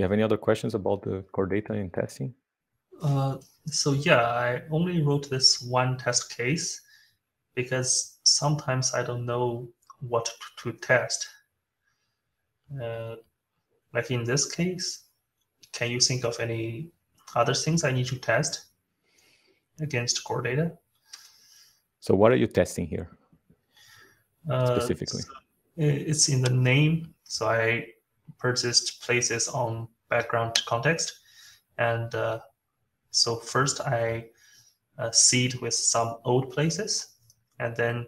You have any other questions about the core data in testing? So yeah, I only wrote this one test case because sometimes I don't know what to test. Like in this case, can you think of any other things I need to test against core data? So what are you testing here specifically? So it's in the name. So I purchased places on background context. And so first I seed with some old places, and then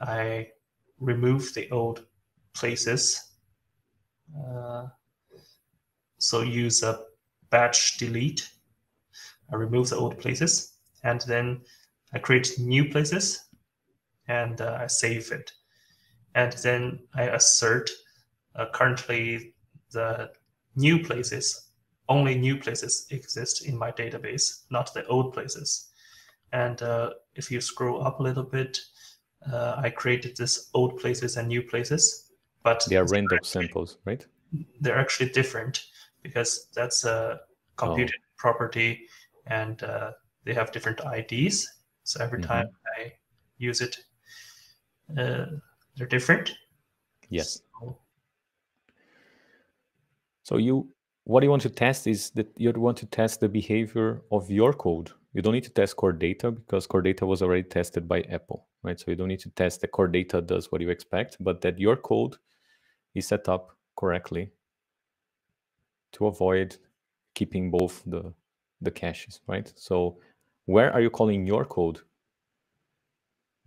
I remove the old places. So use a batch delete. I remove the old places, and then I create new places, and I save it. And then I assert currently the new places, only new places exist in my database, not the old places. And if you scroll up a little bit, I created this old places and new places. But they are random samples, right? They're actually different because that's a computed property, and they have different IDs. So every time I use it, they're different. Yes. So what you want to test is that you want to test the behavior of your code. You don't need to test core data because core data was already tested by Apple, right? So you don't need to test that core data does what you expect, but that your code is set up correctly to avoid keeping both the caches, right? So where are you calling your code?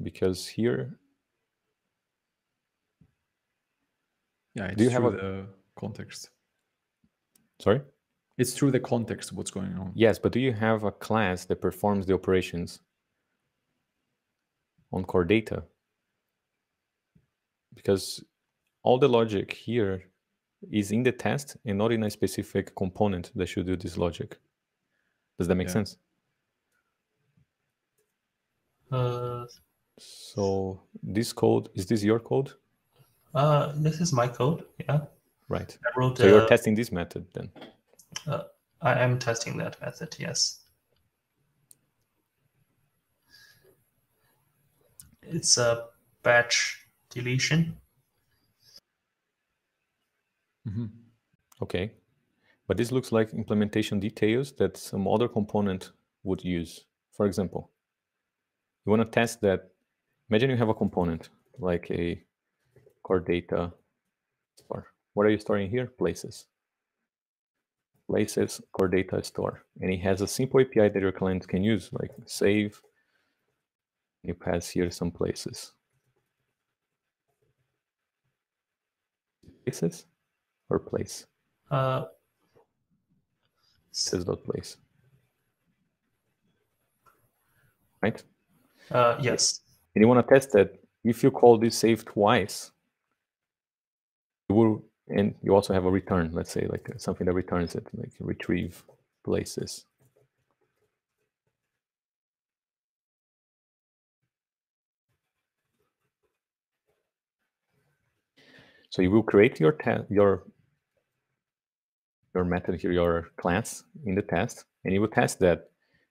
Because here, yeah, it's the context. Sorry? It's through the context of what's going on. Yes, but do you have a class that performs the operations on core data? Because all the logic here is in the test and not in a specific component that should do this logic. Does that make sense? So this code, is this your code? This is my code, yeah. Right. I wrote, so you're testing this method then? I am testing that method, yes. It's a batch deletion. Okay. But this looks like implementation details that some other component would use. For example, you want to test that. Imagine you have a component like a core data store. What are you storing here? Places. Places core data store, and it has a simple API that your clients can use, like save. You pass here some places. Places or place? Says dot place. Right? Yes. And you want to test that if you call this save twice, it will. And you also have a return, let's say, like something that returns it, like retrieve places. So you will create your method here, your class in the test, and you will test that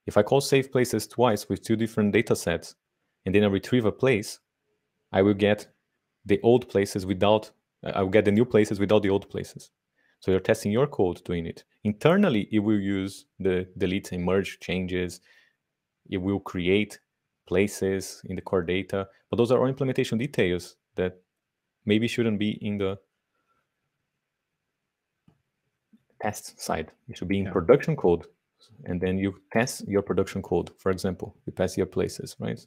if I call save places twice with two different data sets, and then I retrieve a place, I will get the old places without. I will get the new places without the old places. So you're testing your code doing it. Internally, it will use the delete and merge changes. It will create places in the core data. But those are all implementation details that maybe shouldn't be in the test side. It should be in production code. And then you test your production code. For example, you pass your places, right?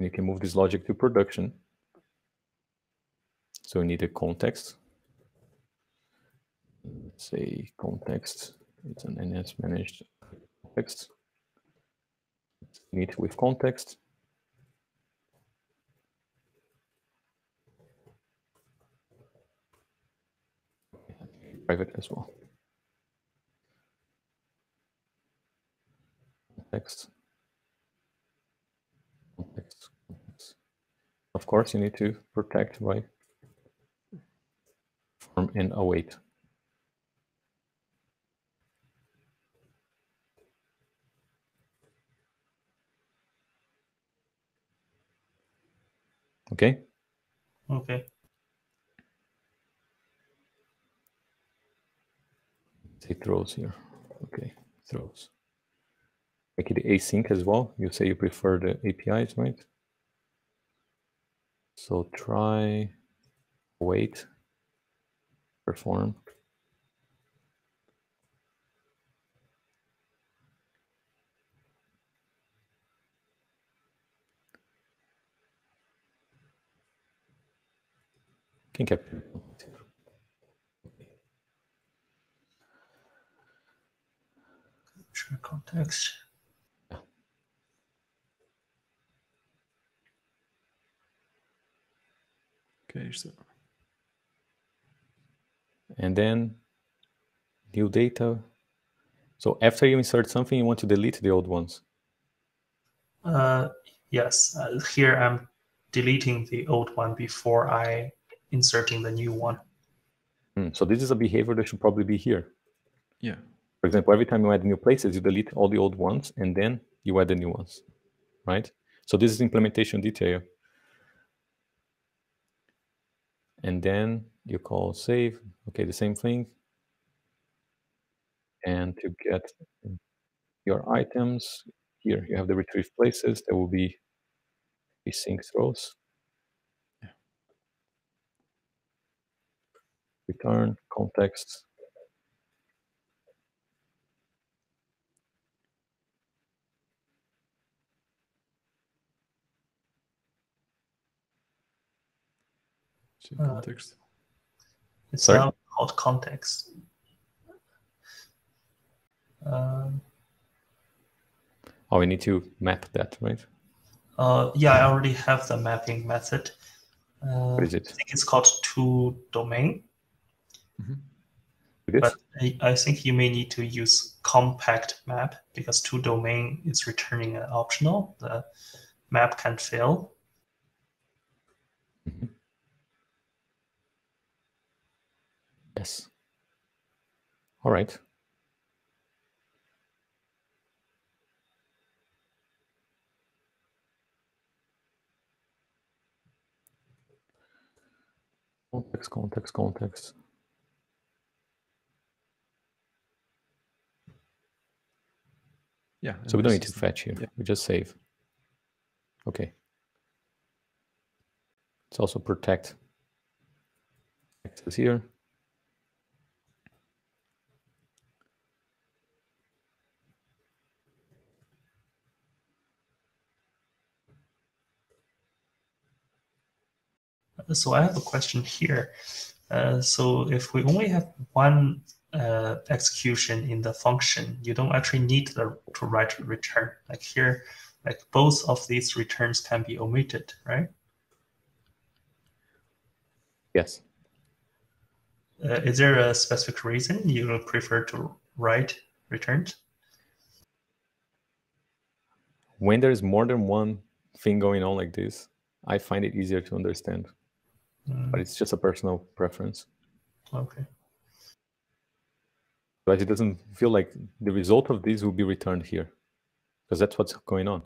And you can move this logic to production. So we need a context. Let's say context. It's an NSManaged context. Meet with context. Private as well. Context. Context. Context. Of course, you need to protect by and await Okay? Okay. Say throws here. Okay, throws. Make it async as well. You say you prefer the APIs, right? So try, wait, perform. Can capture. Capture context. Okay, so. And then new data. So after you insert something, you want to delete the old ones. Yes. Here I'm deleting the old one before I inserting the new one. So this is a behavior that should probably be here. Yeah. For example, every time you add new places, you delete all the old ones, and then you add the new ones, right? So this is implementation detail. And then you call save. Okay, the same thing. And to get your items, here you have the retrieve places. There will be async throws. Yeah. Return context. Context. It's Sorry? Now called context. Oh, we need to map that, right? Yeah, I already have the mapping method. What is it? I think it's called to domain. Mm-hmm. But I think you may need to use compact map because to domain is returning an optional. The map can fail. Mm-hmm. Yes. All right. Context, context, context. Yeah. So we don't need to fetch here. Yeah. We just save. Okay. It's also protect. Access here. So I have a question here. So if we only have one execution in the function, you don't actually need to write return. Like here, like both of these returns can be omitted, right? Yes. Is there a specific reason you prefer to write returns? When there is more than one thing going on like this, I find it easier to understand. But it's just a personal preference. Okay. But it doesn't feel like the result of this will be returned here, because that's what's going on.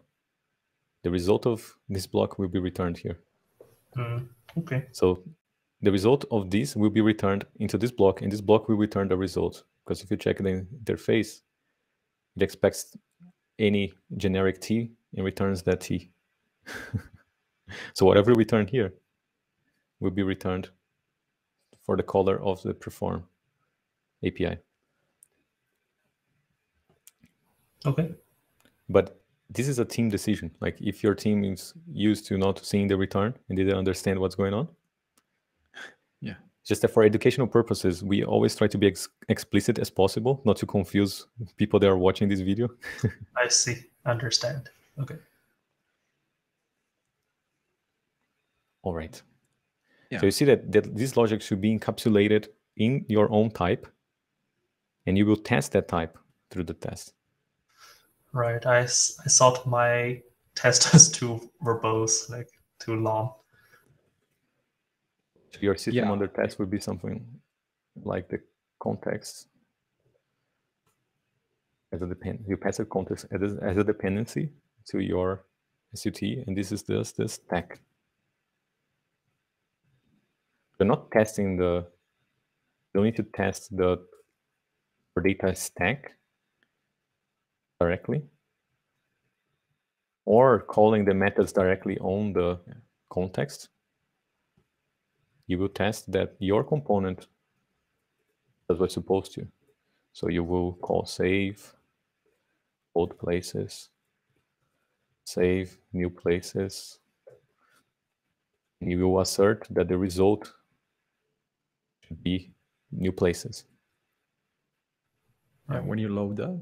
The result of this block will be returned here. Okay. So the result of this will be returned into this block, and this block will return the result. Because if you check the interface, it expects any generic T and returns that T. So whatever we turn here will be returned for the caller of the perform API. Okay. But this is a team decision. Like if your team is used to not seeing the return and they don't understand what's going on. Yeah. Just that for educational purposes, we always try to be explicit as possible, not to confuse people that are watching this video. I see. Understand. Okay. All right. Yeah. So you see that this logic should be encapsulated in your own type, and you will test that type through the test. Right. I thought my test was too verbose, like too long. So your system under test would be something like the context as a depend. You pass a context as a dependency to your SUT, and this is this stack. We're not testing the, we don't need to test the Core Data stack directly, or calling the methods directly on the context. You will test that your component does what's supposed to. So you will call save old places, save new places, and you will assert that the result should be new places. And when you load that,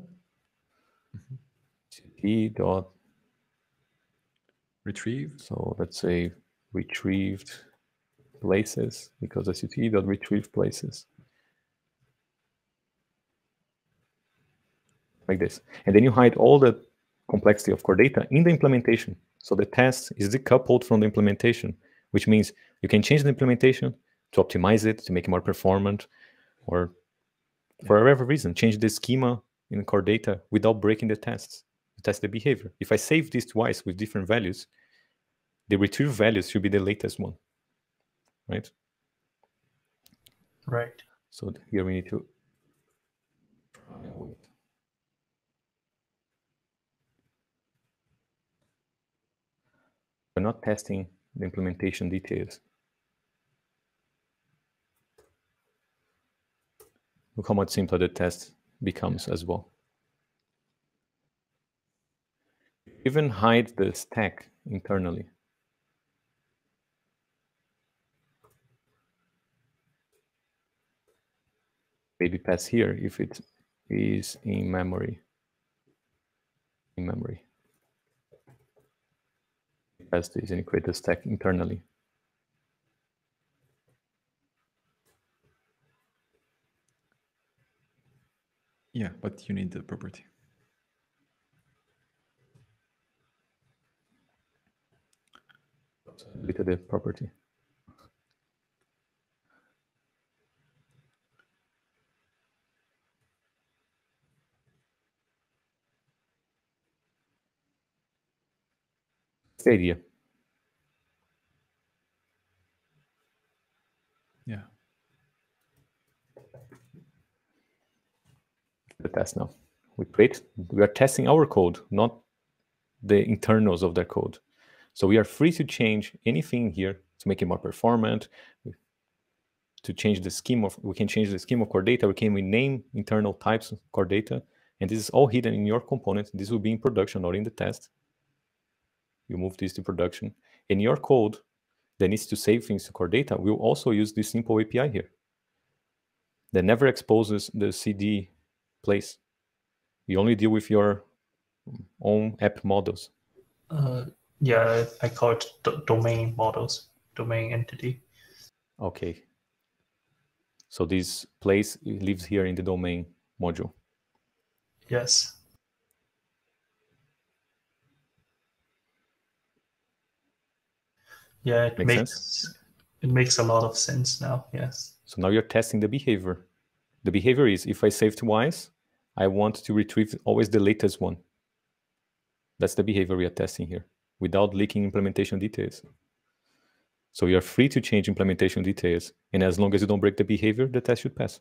cd dot retrieve. So let's say retrieved places, because the cd dot retrieve places. Like this. And then you hide all the complexity of Core Data in the implementation. So the test is decoupled from the implementation, which means you can change the implementation to optimize it, to make it more performant, or for whatever reason, change the schema in Core Data without breaking the tests, to test the behavior. If I save this twice with different values, the retrieve values should be the latest one, right? Right. So here we need to we're not testing the implementation details. Look how much simpler the test becomes as well. Even hide the stack internally. Maybe pass here if it is in memory. In memory. Pass this and create the stack internally. Yeah, but you need the property. With the property. The idea. Yeah. The test now. We create. We are testing our code, not the internals of their code. So we are free to change anything here to make it more performant. To change the scheme of, we can change the scheme of Core Data. We can rename internal types of Core Data, and this is all hidden in your component. This will be in production or in the test. You move this to production, and your code that needs to save things to Core Data will also use this simple API here that never exposes the CD place. You only deal with your own app models. Yeah, I call it domain models, domain entity. Okay. So this place lives here in the domain module. Yes. Yeah, it makes a lot of sense now. Yes. So now you're testing the behavior. The behavior is, if I save twice, I want to retrieve always the latest one. That's the behavior we are testing here, without leaking implementation details. So you're free to change implementation details, and as long as you don't break the behavior, the test should pass.